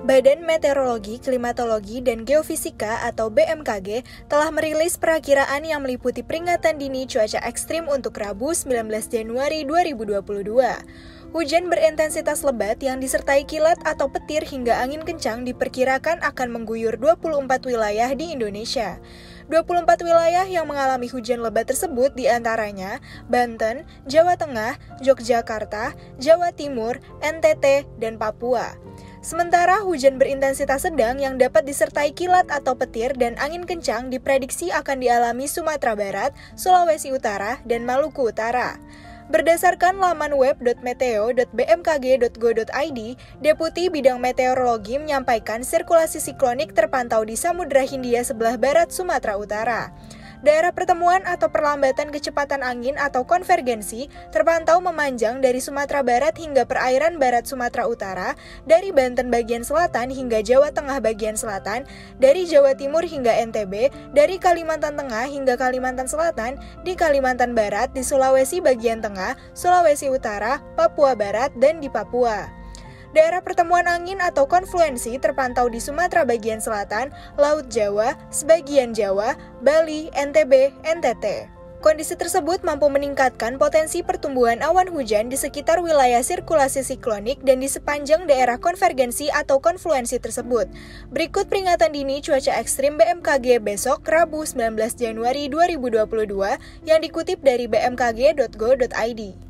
Badan Meteorologi, Klimatologi, dan Geofisika atau BMKG telah merilis perakiraan yang meliputi peringatan dini cuaca ekstrim untuk Rabu 19 Januari 2022. Hujan berintensitas lebat yang disertai kilat atau petir hingga angin kencang diperkirakan akan mengguyur 24 wilayah di Indonesia. 24 wilayah yang mengalami hujan lebat tersebut diantaranya Banten, Jawa Tengah, Yogyakarta, Jawa Timur, NTT, dan Papua. Sementara hujan berintensitas sedang yang dapat disertai kilat atau petir dan angin kencang diprediksi akan dialami Sumatera Barat, Sulawesi Utara, dan Maluku Utara. Berdasarkan laman web .meteo.bmkg.go.id, Deputi Bidang Meteorologi menyampaikan sirkulasi siklonik terpantau di Samudra Hindia sebelah barat Sumatera Utara. Daerah pertemuan atau perlambatan kecepatan angin atau konvergensi terpantau memanjang dari Sumatera Barat hingga perairan barat Sumatera Utara, dari Banten bagian selatan hingga Jawa Tengah bagian selatan, dari Jawa Timur hingga NTB, dari Kalimantan Tengah hingga Kalimantan Selatan, di Kalimantan Barat, di Sulawesi bagian tengah, Sulawesi Utara, Papua Barat, dan di Papua. Daerah pertemuan angin atau konfluensi terpantau di Sumatera bagian selatan, Laut Jawa, sebagian Jawa, Bali, NTB, NTT. Kondisi tersebut mampu meningkatkan potensi pertumbuhan awan hujan di sekitar wilayah sirkulasi siklonik dan di sepanjang daerah konvergensi atau konfluensi tersebut. Berikut peringatan dini cuaca ekstrim BMKG besok Rabu 19 Januari 2022 yang dikutip dari bmkg.go.id.